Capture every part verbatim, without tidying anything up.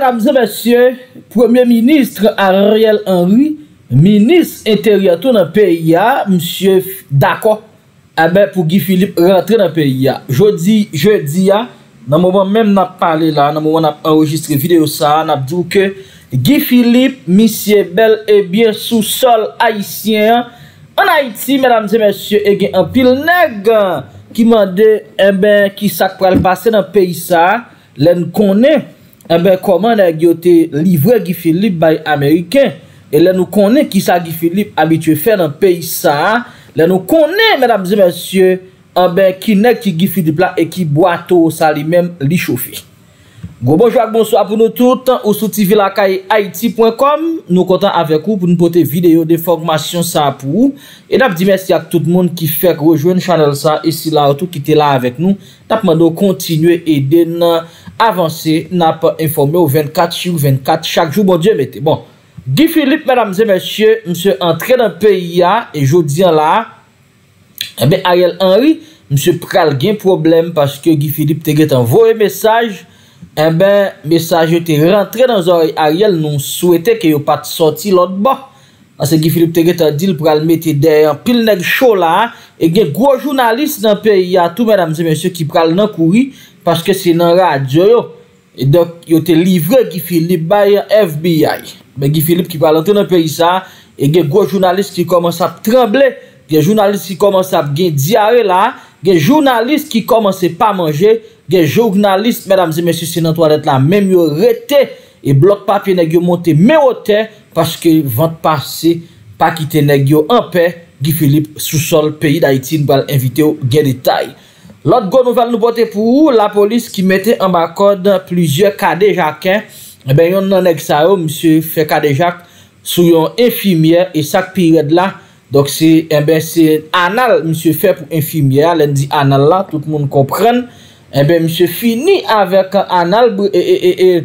mesdames et messieurs, Premier ministre Ariel Henry, ministre intérieur dans le pays, monsieur d'accord avec pour Guy Philippe rentrer dans le pays. Jeudi, jeudi, dans le moment même n'a parlé là, dans le moment n'a enregistré vidéo ça, n'a dit que Guy Philippe, monsieur bel et bien sous sol haïtien en Haïti, mesdames et messieurs, et un pile nèg qui m'a dit eh ben qui ça pral passer dans le pays ça, l'en connaît. Eh ben, comment les gars ont livré Guy Philippe par les Américains? Et là, nous connaissons qui ça Guy Philippe habitué faire dans le pays ça. Là, nous connaissons, mesdames et messieurs, eh ben, qui n'est qui Guy Philippe là et qui boit tout ça lui-même, lui chauffer. Bonjour, bonsoir pour nous tous. Ou sur T V Lakay Haiti point com. Nous comptons avec vous pour nous porter vidéo de formation ça pour vous. Et nous disons merci à tout le monde qui fait rejoindre channel ça. Et si là, tout qui était là avec nous, nous demandons de continuer et aider avancer, n'a pas informé au vingt-quatre sur vingt-quatre chaque jour, bon Dieu, mettez. Bon, Guy Philippe, mesdames et messieurs, monsieur entré dans le pays, et je dis là, eh bien, Ariel Henry, monsieur pral gen problème parce que Guy Philippe te envoyé un message, eh bien, message était rentré dans l'oreille Ariel, nous souhaitait qu'il n'y ait pas de sortie l'autre bas. Parce que Guy Philippe te dit, il pral mettre derrière pile nèg chaud là, et il y a gros journaliste dans le pays, tout mesdames et messieurs, qui pral nan courir. Parce que c'est dans la radio. Et donc, il te livré Guy Philippe par F B I. Mais Guy Philippe qui parle dans le pays ça. Et il y a gros journalistes qui commencent à trembler. Il y a journalistes qui commencent à gagner diarrhée là. Il y a journalistes qui commencent à pas manger. Il y a journalistes, mesdames et messieurs, c'est dans la toilette là. Même ils ont arrêté. Et bloc papier, ils ont monté, mais au terre. Parce que vente passé, pas quitter les gens en paix. Guy Philippe, sous-sol, pays d'Haïti, nous allons inviter au gain détail. L'autre go nouvelle nous porte pour la police qui mettait en barcode plusieurs cadets jacquins. Eh bien, yon nan nèg sa yo, monsieur fait cadet jac sous yon infirmière et sac pirade là. Donc c'est eh ben c'est anal monsieur fait pour infirmière, l'en dit anal là, tout le monde comprend. Eh bien, monsieur fini avec anal et, et, et, et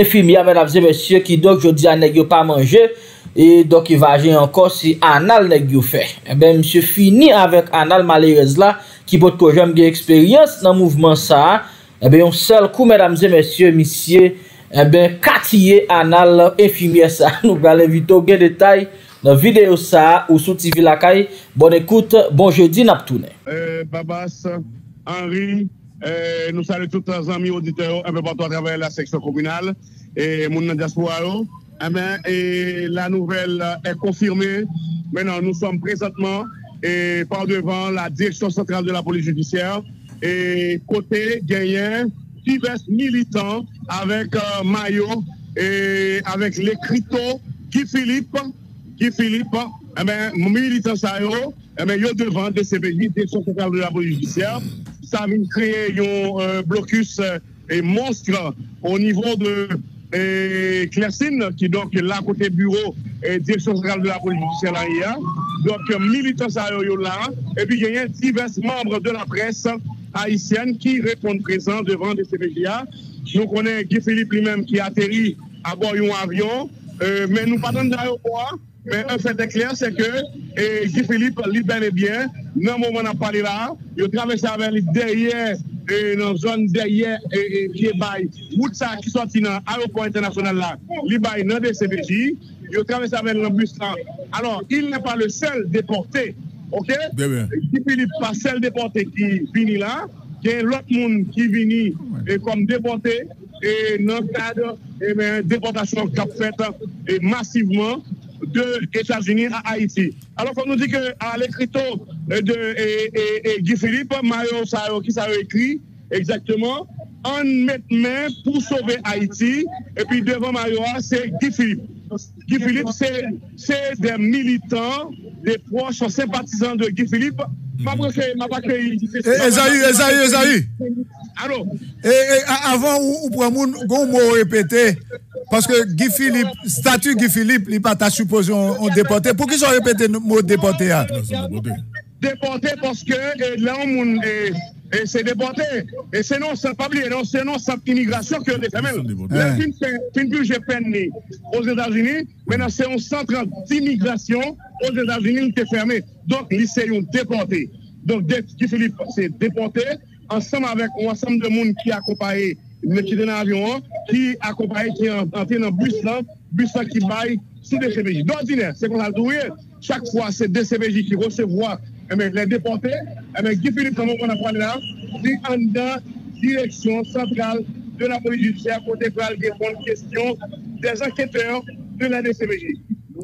infirmière mesdames et messieurs qui donc jodi a nèg yo pas manger et donc il va agir encore si anal nèg yo fait. Eh bien, monsieur fini avec anal malheureuse là. Qui peut que j'aime bien expérience dans le mouvement ça, eh bien, on seul coup, mesdames et messieurs, messieurs, eh bien, quartier anal infirmière ça. Nous allons inviter au gain détail dans la vidéo ça ou sur T V Lakay. Bonne écoute, bon jeudi, Naptoune. Euh, Babas, Henri, euh, nous saluons tous les amis auditeurs un peu partout à travers la section communale et mon diaspora. Eh bien, et la nouvelle est confirmée. Maintenant, nous sommes présentement. Et par devant la direction centrale de la police judiciaire et côté gagnant divers militants avec euh, maillot et avec les cryptos Guy Philippe Guy Philippe eh ben militant ça yo eh ben yo devant D C P J direction centrale de la police judiciaire ça vient créer un euh, blocus euh, et monstre au niveau de et Clercine, qui donc là côté bureau et direction centrale de la police judiciaire là hier. Donc militants là et puis il y a divers membres de la presse haïtienne qui répondent présents devant des C P J. Nous connaissons Guy Philippe lui-même qui atterrit à bord d'un avion, euh, mais nous pas dans l'aéroport. Mais un fait est clair, c'est que et Guy Philippe lui bel et bien, dans le moment où on a parlé là, il traverse avec lui derrière. Et dans la zone derrière, qui est bail, Moutsa qui sortit dans l'aéroport international là, il bail dans des C P J, il traverse avec l'ambus là. Alors, il n'est pas le seul déporté, ok? Guy Philippe pas le seul déporté qui finit là, il y a l'autre monde qui finit comme déporté, et dans le cadre de déportation qui a fait massivement de États-Unis à Haïti. Alors, quand on dit qu'à l'écriteau de et, et, et Guy Philippe, Mario Sao, qui ça écrit exactement, on met main pour sauver Haïti, et puis devant Mario, c'est Guy Philippe. Guy Philippe, c'est des militants, des proches sympathisants de Guy Philippe. Ma préférée, ma préférée. Esaïe, Esaïe, Esaïe. Alors, avant, ou pour moun, gon mot répété. Parce que Guy Philippe, statut Guy Philippe, il n'est pas supposé on déporté. Pourquoi ils ont répété le mot déporté? Déporté parce que là, on c'est déporté. Et c'est non, c'est pas oublié, c'est non, c'est immigration que les femelles. La fin de j'ai peine aux États-Unis, maintenant c'est un centre d'immigration aux États-Unis qui est fermé. Donc, ils sont déportés. Donc, Guy Philippe, c'est déporté, ensemble avec un ensemble de monde qui accompagne qui dans l'avion, qui accompagne, qui entre dans le bus, là, bus là, qui baille, c'est D C P J. D'ordinaire, c'est qu'on a doué. Chaque fois, c'est D C P J qui recevoir les déportés. Guy Philippe, comment on a parlé là, dit en dedans, direction centrale de la police judiciaire, pour déclarer des bonnes questions des enquêteurs de la D C P J.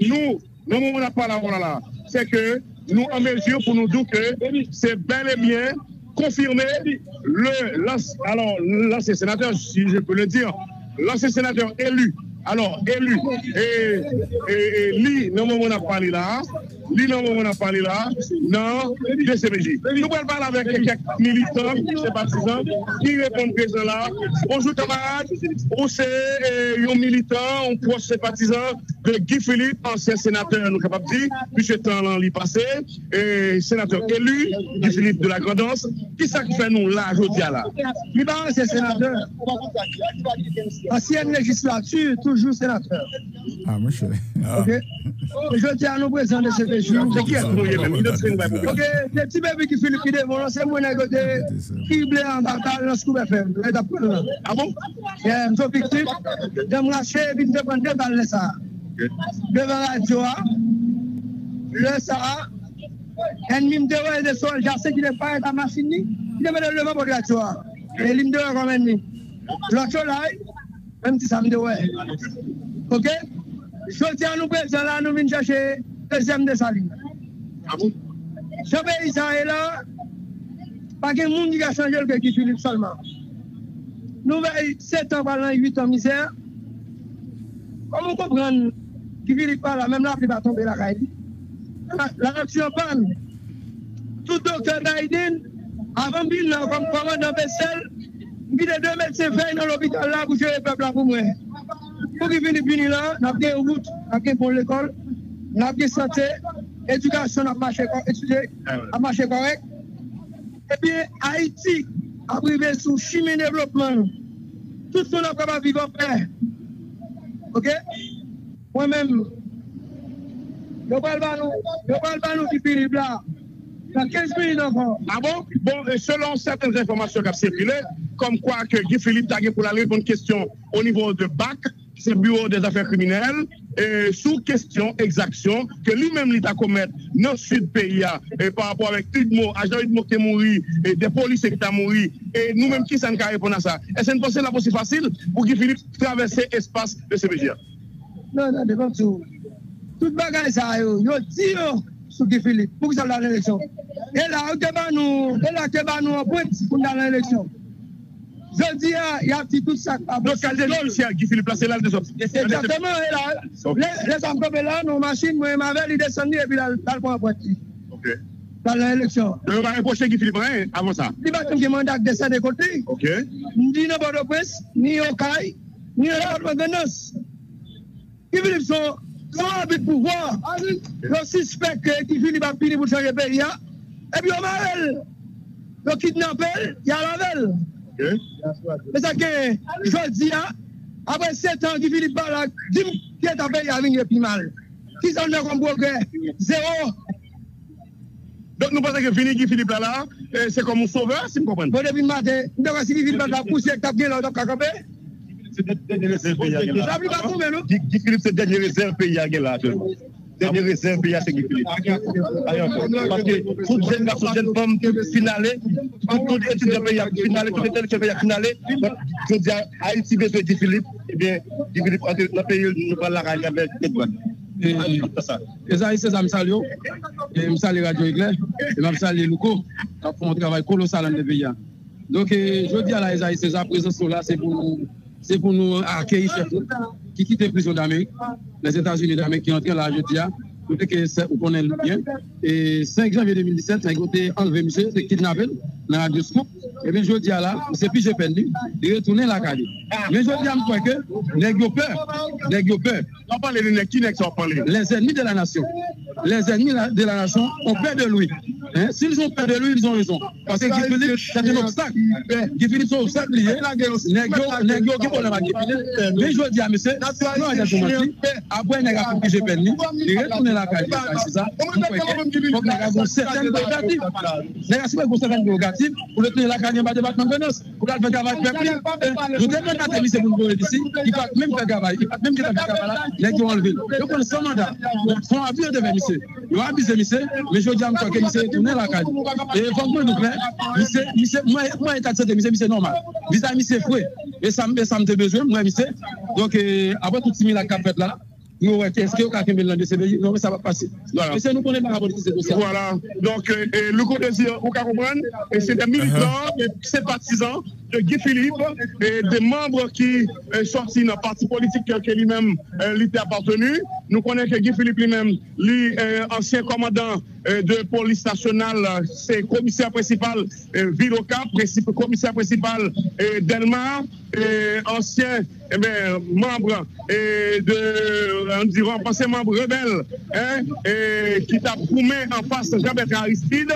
Nous, le moment où on a parlé là, c'est que nous en mesure pour nous dire que c'est bel et bien confirmé le alors l'ancien sénateur, si je peux le dire, l'ancien sénateur élu, alors élu et lui, non moment on a parlé là, lui non moment on a parlé là, non D C P J. Nous pouvons parler avec quelques militants, des partisans qui répondent présent là. Bonjour camarades, on c'est un militant, on proche sympathisant de Guy Philippe, ancien sénateur, nous capable de dire, puisque temps l'y passé, et sénateur élu, Guy Philippe de la Grandance, qui ça fait nous là aujourd'hui là. Lui pas ancien sénateur, ancienne législature. Toujours sénateur. Ah, monsieur. Ok. Je tiens à nous présenter ce péché. C'est qui est trouvé même. Ok, les petits bébés qui Philippe qui dévorent, c'est moi qui ai criblé en bataille dans ce qu'on a fait. Ah bon? Je suis victime. Je me lâche et je me prends deux balles de ça. Devant la Joa, le Sahara, ennemi me dévoile des soldats, c'est qu'il n'est pas à machine. Il devait le lever pour la Joa. Et il me dévoile comme ennemi. L'autre chose, même si ça me dit ouais. Ok? Je tiens à nous présents là, nous venons chercher le deuxième de Saline. Ah bon? Ce pays est là, pas que le monde qui a changé le Guy Philippe seulement. Nous veillons sept ans par an, huit ans misère. Comment comprendre que Guy Philippe parle là, même là, il va tomber la caille. La nation parle. Tout docteur d'Aïdine, avant de venir comme commandant Bessel, il y a deux médecins dans l'hôpital là pour jouer le peuple là pour moi. Pour qu'ils viennent là, nous avons une route, nous avons pour l'école, nous avons une santé, l'éducation a marché correct. Et puis Haïti a privé sous chimie et développement. Tout ce qu'on a capable de vivre en paix. Ok? Moi-même, je parle pas nous, je parle pas nous qui Philippe là. Dans quinze minutes encore. Ah bon? Bon, selon certaines informations qui ont circulé, comme quoi que Guy Philippe Tagué pour la répondre question au niveau de B A C, c'est le bureau des affaires criminelles, et sous question exaction que lui-même l'État commettre dans le sud pays et par rapport avec Udmo, agent Udmo qui est mort, et des policiers qui sont morts, et nous-mêmes qui sommes répondre à ça. Est-ce que c'est possible facile pour Guy Philippe traverser l'espace de C P J? Non, non, devant tout. Tout bagage ça, yo, yo tire sur Guy Philippe pour que ça soit l'élection. Et là, nous, et là, nous en pointe pour l'élection. Je dis, il y a tout ça. Donc, elle dénonce Guy Philippe, c'est là le désordre. Exactement, et là, les entreprises là, nos machines, moi et ma velle, ils descendent et puis ils parlent pour un pointi. Ok. Dans l'élection. Donc, on va reprocher Guy Philippe rien avant ça. Il va comme mandat de ça des côtés. Ok. Ni dans le presse, ni au C A I, ni dans la gouvernance. Guy Philippe, son habit pouvoir. Je suspecte que Guy Philippe a fini pour changer le pays. Et puis, on va elle. Le kidnappel, il y a la velle. Okay. Mais ça que je dis, après sept ans, Guy Philippe Balak, dix qui est appelé à venir plus mal. Qui sont là comme progrès? Zéro. Donc nous pensons que fini Guy Philippe là, c'est comme un sauveur, si vous comprenez. Bon, depuis le matin, nous avons si Guy Philippe Balak poussé avec ta bien là, on a campé. C'est le dernier réserve pays à Guy Philippe, c'est le dernier réserve pays à Guéla. Dernier réserve pays à Guy Philippe. Parce que toute jeune garçon, jeune femme finale, tout étudiant pays à finale, tout étudiant pays à finale, donc je dis à Haïti, besoin de Guy Philippe, eh bien, Guy Philippe, notre pays, nous parlons la rage avec les douanes. Et ça, c'est ça, je salue. Je salue Radio Éclair, je salue Louko, qui font un travail colossal dans le pays. Donc, je dis à la Esaïe, c'est ça, présence là, c'est pour. C'est pour nous accueillir chef qui quitte la prison d'Amérique, les États-Unis d'Amérique qui entrent là, je dis, pour que qu'on aime bien. Et cinq janvier deux mille dix-sept, ils ont été enlevés, monsieur, c'est kidnappé dans la discours. Et bien, je dis à là, c'est plus j'ai perdu, de retourner la cage. Mais je dis à moi que, les gens ont peur, les gens ont peur. On parle de qui, les ennemis de la nation. Les ennemis de la nation ont peur de lui. Hein? S'ils ont peur de lui, ils ont raison. Parce que Guy Philippe, c'est un obstacle. Guy Philippe, c'est un obstacle lié. Négio qui problème à Guy Philippe. Mais je dis à monsieur, non, il a commencé. Après, il a fait que j'ai perdu. Il retourne la carte. C'est ça. Donc, il a une certaine prérogative. Il a une certaine prérogative pour le tenir la carte de débattre en connaissance. Pour le travail peuple. Je demande à Témis, c'est pour nous ici. Il va même faire travail. Il va même faire travail. Négio enlevé. Donc, on a son mandat. Son avis de monsieur. Il va abuser monsieur. Mais je dis à monsieur que monsieur est tourné la carte. Et franchement, nous plaît, monsieur, moi, état de santé, monsieur, c'est normal. Vis-à-vis, c'est vrai. Et ça me fait besoin, moi, monsieur. Donc, après tout, si la carte là, nous, est-ce qu'il y a quelqu'un qui a fait non, mais ça va passer. Monsieur, nous connaissons la politique. Voilà. Donc, le coup de dire, vous comprenez, c'est des militants, c'est partisans de Guy Philippe et des membres qui sortent d'un parti politique qui lui-même lui appartenu. Nous connaissons que Guy Philippe lui-même, l'ancien commandant de police nationale, c'est commissaire principal Viloca, commissaire principal Delmar, ancien membre de, on dirait, ancien membre rebelle, hein, qui t'a promis en face Jean-Bertrand Aristide.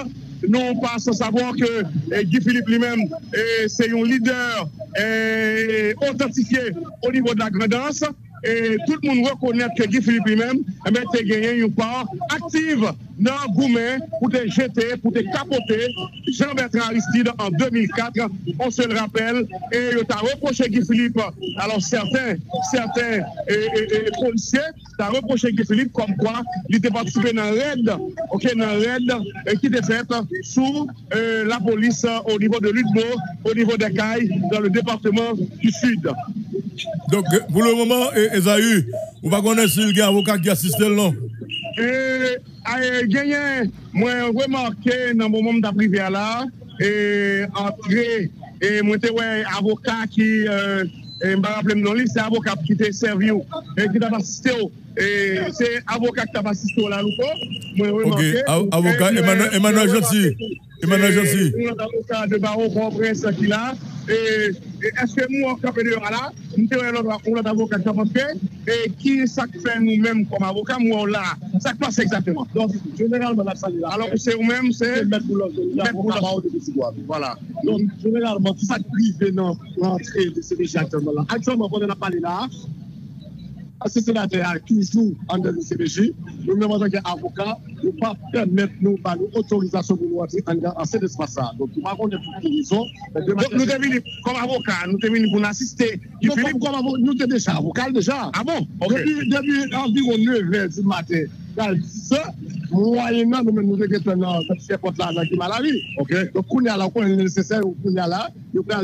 Nous passons à savoir que eh, Guy Philippe lui-même, eh, c'est un leader eh, authentifié au niveau de la grandance. Et tout le monde reconnaît que Guy Philippe lui-même a gagné une part active dans Goumé pour te jeter, pour te capoter Jean-Bertrand Aristide en deux mille quatre. On se le rappelle. Et il t'a reproché Guy Philippe. Alors certains, certains et, et, et, policiers t'ont reproché Guy Philippe comme quoi il était participé dans raid, ok, dans raid et qui était fait sous euh, la police au niveau de l'U D M O, au niveau des Cailles, dans le département du Sud. Donc, pour le moment, Esaü, vous ne connaissez pas si il y a un avocat qui assiste non? Moi, j'ai remarqué dans le moment de la privé là, et entré, et moi, j'ai un avocat qui, je me rappelle dans le livre, c'est un avocat qui t'a servi, et qui t'a assisté. C'est un avocat qui t'a assisté là, remarqué. Ok, avocat, Emmanuel Jean-Philippe. Emmanuel Jean-Philippe. Un avocat de Barreau, Port-au-Prince qui là. Et est-ce que nous, en Cap-Edouard, là, nous avons un avocat et qui ça fait nous-mêmes comme avocat, nous là, ça passe exactement. Donc, généralement, la salle là. Alors, c'est nous-mêmes, c'est. Voilà. Donc, généralement, ça privé dans l'entrée de ces déjà actuellement là. Actuellement, on a parlé là. Ce sénateur est toujours en dehors du C B J. Nous-mêmes, en tant qu'avocats, nous ne pouvons pas permettre nous par l'autorisation pour nous entrer en cet espace-là. Donc, nous avons des raisons. Nous sommes venus comme avocats, nous sommes venus pour nous assister. Nous sommes déjà avocats déjà. Ah bon? Depuis environ neuf heures du matin, dans dix heures, moyennement, nous nous sommes dans cette porte-là, dans Kimalavi. Donc, nous sommes nécessaire, nous sommes là, nous avons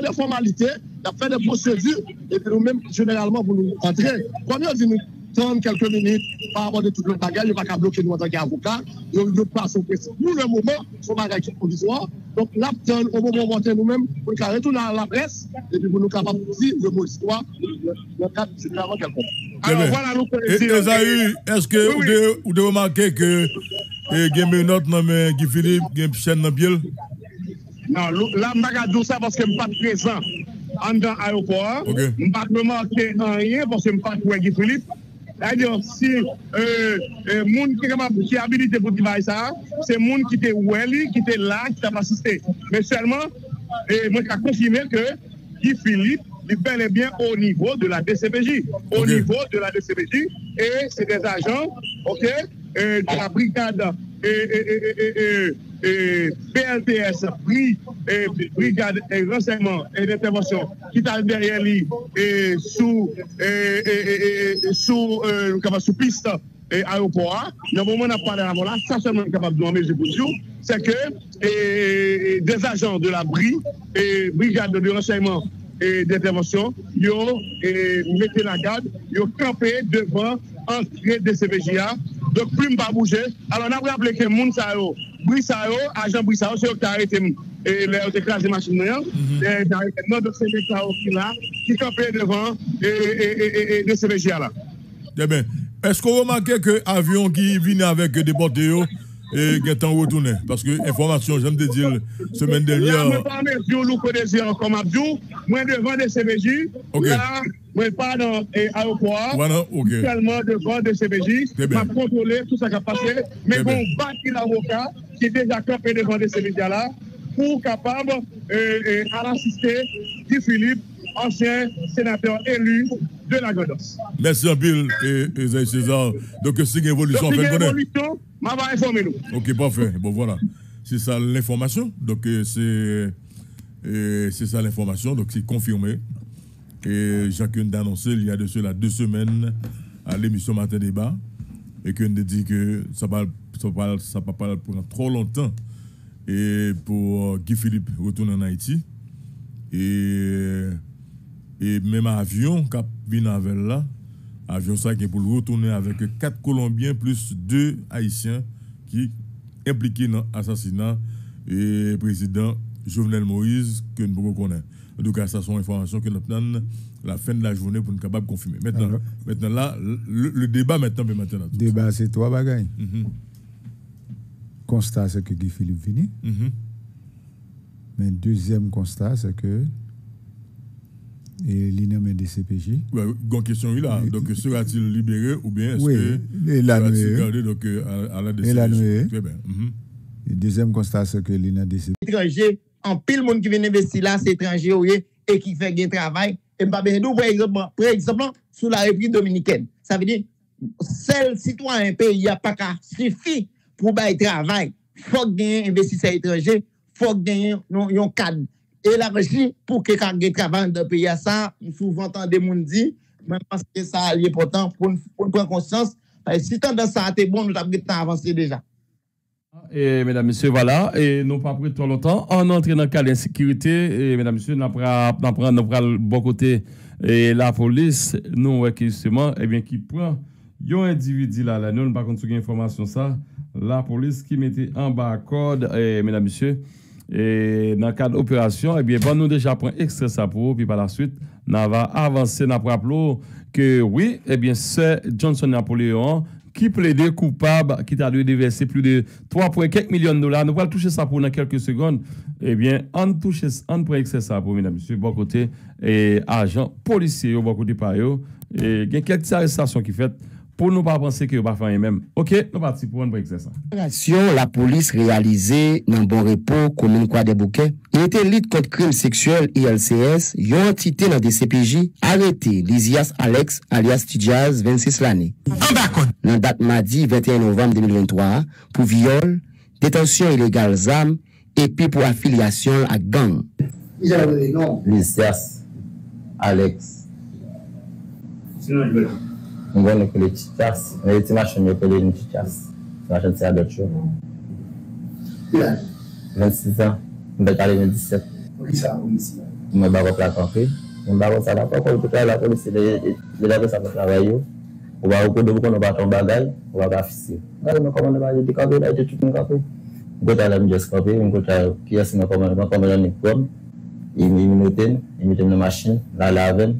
des formalités. Il a fait des procédures et puis nous-mêmes, généralement, pour nous entrer. Comme on dit, nous trente quelques minutes par rapport à tout le bagage, il n'y a pas bloquer nous en tant qu'avocat. Nous passons au principe. Pour le moment, son bagage est provisoire. Donc, là, au moment où on monte nous-mêmes, pour nous retourner à la presse et puis pour nous capables de dire le mot histoire, le cadre, c'est clairement quelqu'un. Alors, voilà, nous connaissons. Est-ce que vous devez remarquer que il y a une note dans Guy Philippe, il y a une chaîne dans Biel? Non, là, je ne vais pas dire ça parce que je ne suis pas présent. En dans l'aéroport, je ne vais pas remarquer rien parce que je ne vais pas trouver Guy Philippe. D'ailleurs, si les gens qui sont habilités pour dire ça, c'est les gens qui étaient où elle, qui étaient là, qui ont assisté. Mais seulement, moi, je confirme que Guy Philippe est bel et bien au niveau de la D C P J. Au okay. niveau de la D C P J, et c'est des agents okay, et de la brigade. Et, et, et, et, et, Et B L T S, prix, et brigade et renseignement et d'intervention qui est derrière lui et sous et, et, et, sous, euh, sous piste et aéroport. Dans le moment où on a parlé avant là, ça seulement capable de nommer, je vous dis, c'est que et, et des agents de la B R I et brigade de renseignement et d'intervention, ils ont mis la garde, ils ont campé devant l'entrée de C V J A. Donc, plus je ne vais pas bouger. Alors, on a rappelé que Mounsao, Brissao, agent Brissao, c'est eux qui ont arrêté les classes de machines. Ils ont arrêté notre C V J A qui est là, qui campait devant le C V J A là. Très bien. Est-ce qu'on remarquait que l'avion qui venait avec des bordéos et qui est en retourné? Parce que l'information, j'aime te dire, semaine dernière. Je ne pas mesure, nous connaissons comme Abdou, moins devant des C V J. Je pas dans l'aéroport, voilà, okay. seulement devant des C B J, je vais contrôler tout ça qui a passé, mais bon, bâti l'avocat, qui déjà campé devant ces médias-là pour capable euh, à assister Guy Philippe, ancien sénateur élu de la Godosse. Merci à Bill et, et Zay César. Donc, si une évolution, si une évolution, on va informer nous. Ok, parfait. Bon, voilà. C'est ça l'information. Donc, c'est c'est ça l'information. Donc, c'est confirmé. Et chacune d'annoncer, il y a de cela deux semaines à l'émission Matin Débat. Et qu'on dit que ça va ça va, ça va pas prendre trop longtemps et pour Guy Philippe retourner en Haïti. Et, et même avion cap Binavel là, avion ça qui est pour le retourner avec quatre Colombiens plus deux Haïtiens qui impliqués dans l'assassinat et président Jovenel Moïse que nous pouvons connaître. En tout cas, ça sont informations que nous avons la fin de la journée pour nous capable confirmer. Maintenant, alors, maintenant là, le, le débat maintenant, mais maintenant. Le débat, c'est trois bagailles. Mm-hmm. Constat, c'est que Guy Philippe finit. Mm-hmm. Mais deuxième constat, c'est que et l'innommé des C P J. Oui, bonne question, oui, là. Donc, sera-t-il libéré ou bien est-ce oui, que sera-t-il gardé donc, à, à la D C P J? Et la nuée. Très bien. Mm-hmm. Et deuxième constat, c'est que l'innommé des C P J. Étranger, en pile, monde qui vient investir là, c'est étranger, oui, et qui fait gain travail. Et par exemple, sous la République dominicaine. Ça veut dire, seul citoyen pays, il n'y a pas qu'à suffire pour bailler travail. Il faut gagner investisseurs étrangers. Faut gagner un cadre élargi pour que les travail dans le pays. Ça, souvent, des gens disent, mais parce que ça est important pour nous prendre conscience. Parce que si tendance à être bon, nous avons avancé déjà. Et mesdames, messieurs, voilà, et nous pas pris trop longtemps. On entre dans le cas d'insécurité, et mesdames, messieurs, nous prenons le bon côté et la police, nous, justement, et bien, qui prend, il y a un individu là, là, nous, nous ne pouvons pas information ça. La police qui mettait en bas à code, et mesdames, messieurs, et dans le cadre d'opération, eh bien, bon, nous déjà prenons extrait ça pour vous, puis par la suite, nous va avancer, nous rappelons que oui, eh bien, c'est Johnson Napoléon qui plaidait coupable, qui t'a dû déverser plus de trois virgule cinq millions de dollars. Nous allons toucher ça pour dans quelques secondes. Eh bien, on touche, on prend extrait ça pour mesdames, messieurs, bon côté, et agents policiers, bon côté par eux, et il y a quelques arrestations qui faites. Pour ne pas penser que va faire même. OK, nous partons pour un break, c'est ça. La police réalisée dans bon repos, commune Croix des Bouquets, il était lit contre crime sexuel I L C S, une entité dans des C P J, arrêté Lysias Alex, alias Tidjaz, vingt-six l'année. En bas, dans date mardi vingt et un novembre deux mille vingt-trois, pour viol, détention illégale Z A M, et puis pour affiliation à gang. Lysias Alex. Sinon, je veux. On voit une collègue qui casse. On a été machin, mais collègue une qui casse. On a acheté ça d'autres choses. vingt-six ans. On a calé vingt-sept. On a barré la campagne. On a barré ça là. Quand on peut la police, c'est déjà que ça peut travailler. On va au cours de vous, on va tomber bagage, on va afficher. On va commander bagage de café, là, tout le café. On va aller manger café, on va aller pièce, on va commander une pomme. Ils nous mettent, ils mettent une machine, la lavent.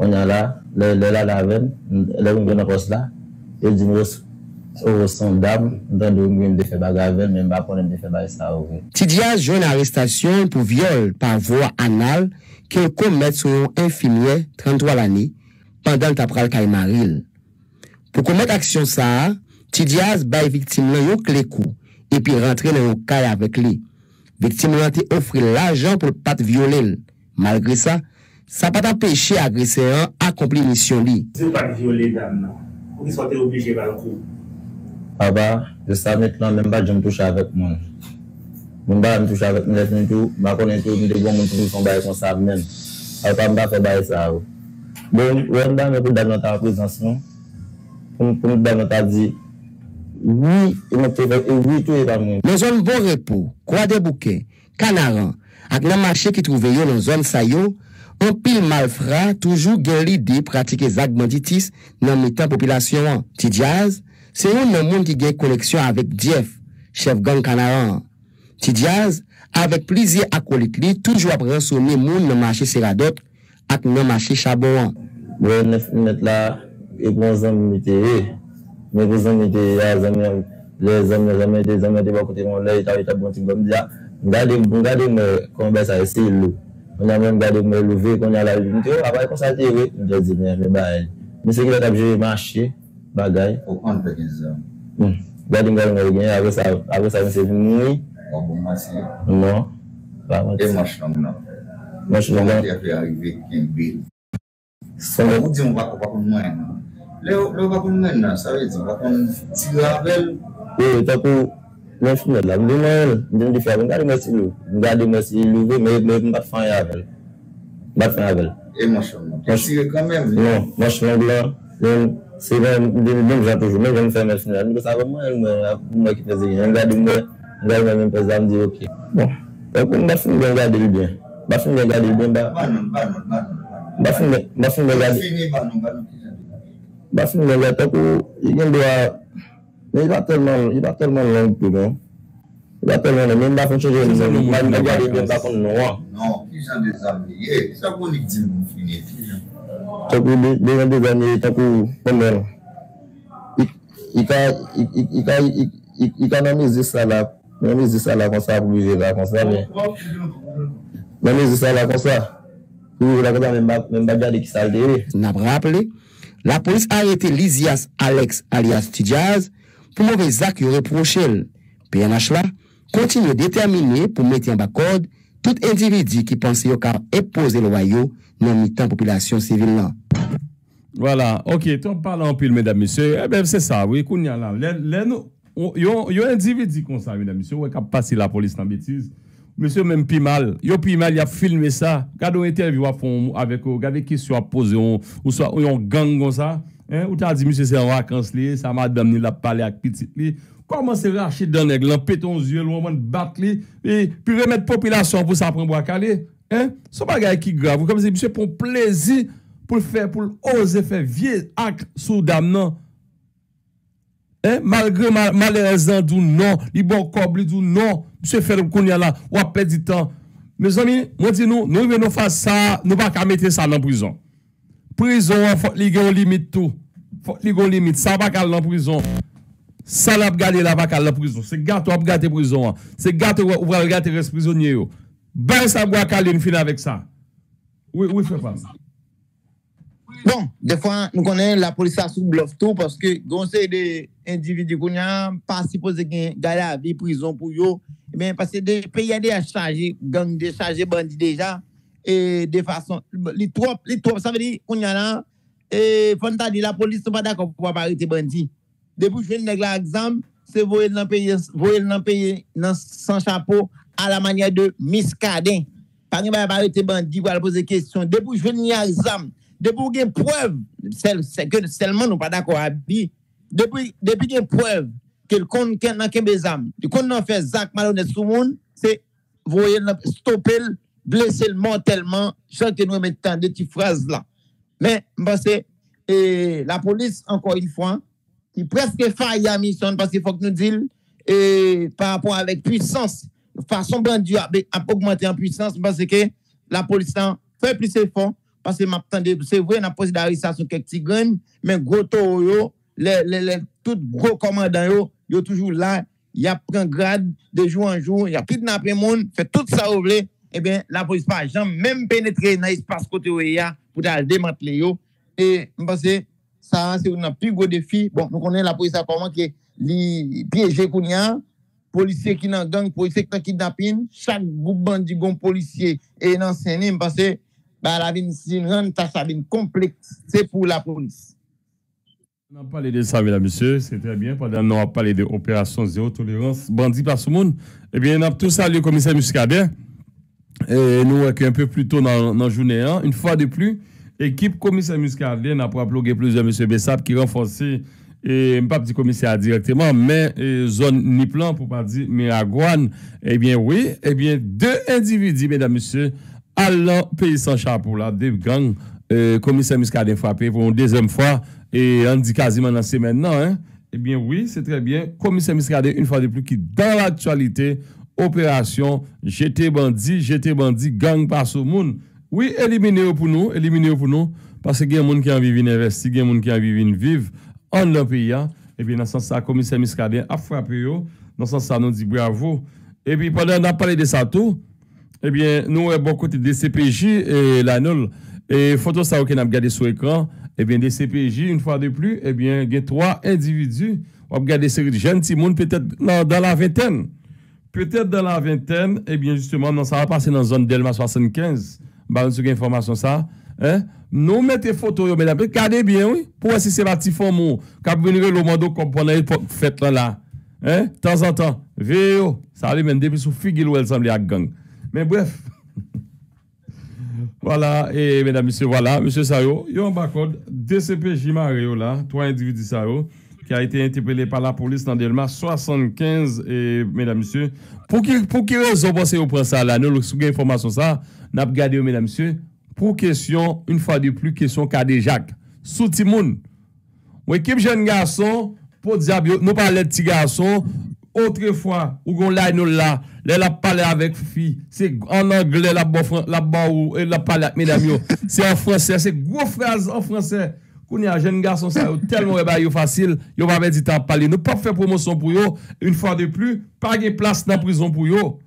On est là, le la laveine, le rongon poste là, et du moins au son d'âme, dans le rongon de faire bagavel, même pas pour de faire bagavel ça. Tidjaz joue une arrestation pour viol par voie anale qu'il commet sur un infirmier trente-trois l'année pendant le tapral Kaimaril. Pour commettre action ça, Tidjaz baille victime là au clé coup et puis rentrer dans le caille avec lui. Victime là te offre l'argent pour pas te violer. Malgré ça, ça n'a pas empêché l'agresseur d'accomplir la mission. Je ne pas violer dame. Pour qu'ils soient obligés par le coup. Papa, je sais maintenant, même pas je me touche avec moi. Je ne me touche avec moi, je ne tout. Je connais tout, je ne connais tout, je même. Je ne pas ça. Bon, je pour dans ta présence, pour nous dans ta vie. Oui, oui, tout est dans moi. Nous sommes bon repos, Croix des Bouquets, Canaran, avec le marché qui trouve dans la zone Sayo. Un pile malfrat toujours gagne l'idée de pratiquer Zag Banditis dans le temps population. Tidjaz, c'est un monde qui gagne connexion avec Dief, chef gang Canaran. Tidjaz, avec plusieurs acolytes, toujours après rassommer monde dans le marché Séradot et dans le marché Chabouan. Je neuf minutes là, et bon, amis, mais vos amis, les amis, les amis, les amis, les amis, les amis, les amis, on a même gardé me lever, qu'on a la lumière, on va constater, oui, on a dit, mais c'est que là, j'ai marché, bagaille. Au compte de quinze ans. Après ça, après ça, c'est venu. Non. Et moi, je non. Moi, je suis arrivé un bill. Vous dites, on va comprendre. Le va comprendre, ça veut dire, on va comprendre. Si vous avez. Oui, t'as pour. Je suis là, je suis là, je suis là, je suis là, je suis là, je suis là, et moi, je suis quand même. Non, moi, je suis là. C'est même, j'ai toujours, même, je me fais mes finales. Je savais, moi, moi qui faisais, je regarde, je regarde, même présent, je me dis, ok. Bon, donc, je suis là, je regarde bien. Je suis là, je regarde bien. Je suis là, je suis là, je suis là, je suis là, je suis là, mais il va tellement, il va tellement long que non. Il va tellement long, même pas fonctionner. Il va regarder bien pas comme noir. Non, qui sont des amis. Ça qu'on dit mon fini. Ça qu'on dit des amis, ça qu'on comment. Il a, il a, il a misé ça là, misé ça là comme ça pour vivre là comme ça mais. Misé ça là comme ça. Pour la comme même même bagarre qui s'altère. N'a pas rappelé. La police a arrêté Lysias Alex alias Tidjaz. Pour mauvais actes reprochés, P N H là continue déterminé pour mettre en bas code tout individu qui pense qu'il a imposé le royaume dans mi-temps population civile là. Voilà, ok, on parle en pile, mesdames, messieurs. Eh bien, c'est ça, oui, qu'on y a là. Il y a un individu comme ça, mesdames, messieurs, qui a passé la police dans bêtise. Monsieur, même plus mal. Il a plus mal, il a filmé ça. Regardez l'interview avec eux, regardez qui soit posé, ou soit un gang comme ça. Hein, ou t'as dit, monsieur, c'est en vacances, ça madame, il a parlé avec petit. Comment c'est racheter d'un nègre, péton aux yeux, l'on battre, et puis remettre population pour ça prendre bois calé. Hein? Ce bagage qui grave, comme si monsieur, pour plaisir, pour faire, pour oser faire vieux acte sous dame, non. Hein? Malgré malheureusement, du non, les bon corps, du non, monsieur, faire le kounia là, ou à perdre du temps. Mes amis, moi, dis nous, nous, nous, nous, faire ça, nous, pas qu'à mettre ça dans prison. Prison, il faut qu'il y ait une limite tout. Il faut qu'il y ait une limite. Ça va qu'aller en prison. Ça l'a gardé là, va qu'aller en prison. C'est gâteau, on va gâter prison. C'est gâteau, on va gâter les prisonniers. Ben, ça va qu'aller une fin avec ça. Oui, oui, frère. Bon, des fois, nous connaissons la police à sous-bluff tout parce que, conseil des individus qui n'ont pas supposé gagner la vie, prison pour eux. Mais parce que des pays à décharger, gang décharger, bandits déjà. Et de façon, les trois, les trois, ça veut dire qu'on y a là, et Fantadi, la police n'est pas d'accord pour arrêter bandit. Depuis que je n'ai pas l'exemple, c'est voyer dans le pays sans chapeau à la manière de Muscadin. Par exemple, arrêter bandit pour poser des questions. Depuis que je n'ai pas l'exemple, depuis que j'ai une preuve, c'est que seulement nous pas d'accord à Bi. Depuis que j'ai une preuve, quelqu'un qui n'a qu'un examen, qu'on a fait Zach malhonnête sur le monde, c'est voyer stopper blessé le mortellement, chante nous mettant de petites phrases là. Mais, c'est eh, la police, encore une fois, qui presque faille à mission, parce qu'il faut que nous disions, eh, par rapport avec puissance, façon bandit a, a augmenté en puissance, parce que la police a fait plus d'efforts, parce que c'est vrai, on a posé d'arrestation quelques petits graines, mais gros taux, tout gros commandant, ils sont toujours là, ils apprennent grade de jour en jour, ils ont kidnappé le monde, fait tout ça au blé. Eh bien, la police n'a jamais même pénétré dans l'espace côté O E A pour démanteler. Et je pense que ça, c'est un plus gros défi. Bon, nous connaissons la police à comment que les piégés qu'on a, les policiers qui n'ont gang, les policiers qui n'ont kidnapping, chaque groupe bandit, les policiers et les enseignants, je pense que la vie est une tâche complexe pour la police. On a parlé de ça, mesdames, messieurs, c'est très bien. Pendant qu'on a parlé de l'opération zéro tolérance, bandit par ce monde, eh bien, on a tout salué le commissaire Muscadin. Et nous, un peu plus tôt dans la journée, hein, une fois de plus, l'équipe commissaire Muscadin a applaudi plusieurs M. Bessap qui renforce, et je ne pas dire commissaire directement, mais et, zone ni plan, pour ne pas dire Miragouane. Eh bien, oui, eh bien, deux individus, mesdames, messieurs, allant payer sans chapeau, là, deux gangs, euh, commissaire Muscadin frappé pour une deuxième fois, et on dit quasiment dans ces maintenant, hein. Eh bien, oui, c'est très bien. Commissaire Muscadin, une fois de plus, qui, dans l'actualité, opération, jeter bandit, jeter bandit, gang par ce monde. Oui, éliminez-vous pour nous, éliminez-vous pour nous, parce qu'il y a des gens qui ont envie d'investir, il y a des gens qui ont envie de vivre en le pays. Et puis, dans ce sens, le commissaire Muscadin a frappé, dans ce sens, nous dit bravo. Et puis, pendant qu'on a parlé de ça tout, eh bien, nous, bon côté des D C P J et la N O L, et photo ça qu'on a regardé sur l'écran, eh bien, des D C P J, une fois de plus, eh bien, il y a trois individus on regarde des séries de jeunes, si moun peut-être dans la vingtaine. Peut-être dans la vingtaine, et eh bien justement, non, ça va passer dans la zone d'Elma soixante-quinze. Bah, sur information ça. Hein? Nous mettez photo, mais regardez bien, oui. Pour voir si c'est parti fond, quand vous venez le monde comme pendant l'époque fête là. Hein? De temps en temps, véo, ça allait même depuis sous figure où elle semblait à gang. Mais bref. Voilà, et mesdames, messieurs, voilà, monsieur Sayo, il y a un barcode D C P J Mario là, trois individus Sayo, qui a été interpellé par la police dans Delma soixante-quinze, et mesdames, messieurs, pour qui pour qui raison vous pensez prendre ça là, nous, nous avons information ça, nous avons regardé, mesdames, messieurs, pour question, une fois de plus, question Kadé Jacques, sous Timoun, ou équipe jeune garçon, pour diable, nous parlons de petits garçons, autrefois, ou gon la nous là, la parler avec fille, c'est en anglais la là-bas ou la parler avec mesdames, c'est en français, c'est gros phrase en français. Qu'on y a jeune garçon ça tellement facile, yo va pas dire t'en parler. Nous pas faire promotion pour yo, une fois de plus, pas de place dans prison pour yo.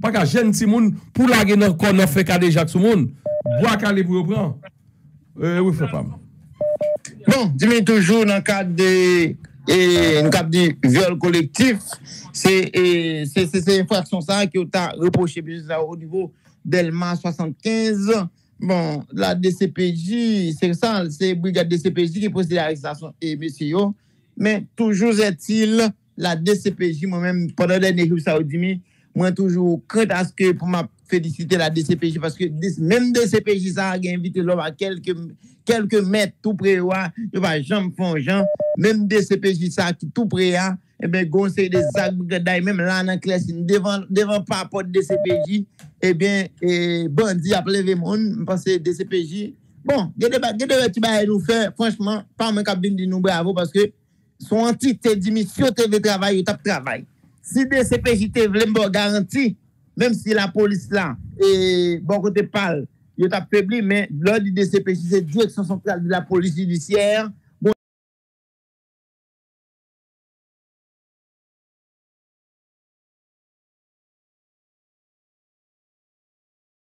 Pas qu'à jeune petit moun pour la gueule qu'on a fait Kadé Jacques tout moun. Bois calé pour prendre. Euh oui, faut pas. Bon, dis-moi toujours dans cadre de et nous avons dit viol collectif, c'est ces infractions ça qui ont reproché au niveau d'Elma soixante-quinze. Bon, la D C P J, c'est ça, c'est brigade D C P J qui procède à l'arrestation et monsieur. Mais toujours est-il, la D C P J, moi-même, pendant les derniers jours, ça a dit, moi, toujours, crainte à ce que pour m'a féliciter la D C P J, parce que même D C P J, ça a invité l'homme à quelques, quelques mètres tout près, il va jamais faire, même D C P J, ça a tout près, et bien, conseil des sacs, même là, dans Clessine, devant, devant par rapport D C P J, et bien, bandit a plevé mon, parce que D C P J, bon, il y a des bêtises nous faire, franchement, pas mon cabine de nous bravo, parce que son entité dit, monsieur, tu veux travailler, tu as travail. Si D C P J te veut garantie, même si la police là, et bon côté parle, il est affaibli, mais l'ordre du D C P J, c'est direction centrale de la police judiciaire,